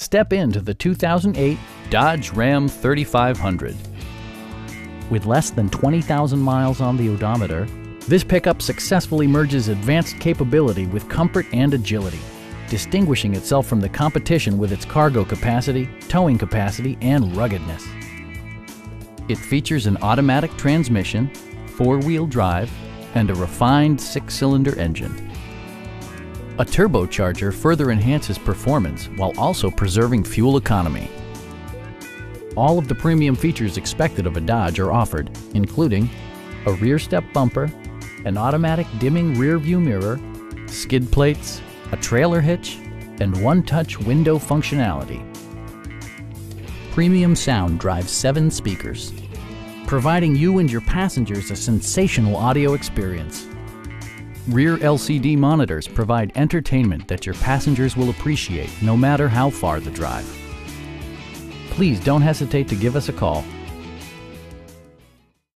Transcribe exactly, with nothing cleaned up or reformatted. Step into the two thousand eight Dodge Ram thirty-five hundred. With less than twenty thousand miles on the odometer, this pickup successfully merges advanced capability with comfort and agility, distinguishing itself from the competition with its cargo capacity, towing capacity, and ruggedness. It features an automatic transmission, four-wheel drive, and a refined six-cylinder engine. A turbocharger further enhances performance while also preserving fuel economy. All of the premium features expected of a Dodge are offered, including a rear step bumper, an automatic dimming rear view mirror, skid plates, a trailer hitch, and one-touch window functionality. Premium sound drives seven speakers, providing you and your passengers a sensational audio experience. Rear L C D monitors provide entertainment that your passengers will appreciate no matter how far the drive. Please don't hesitate to give us a call.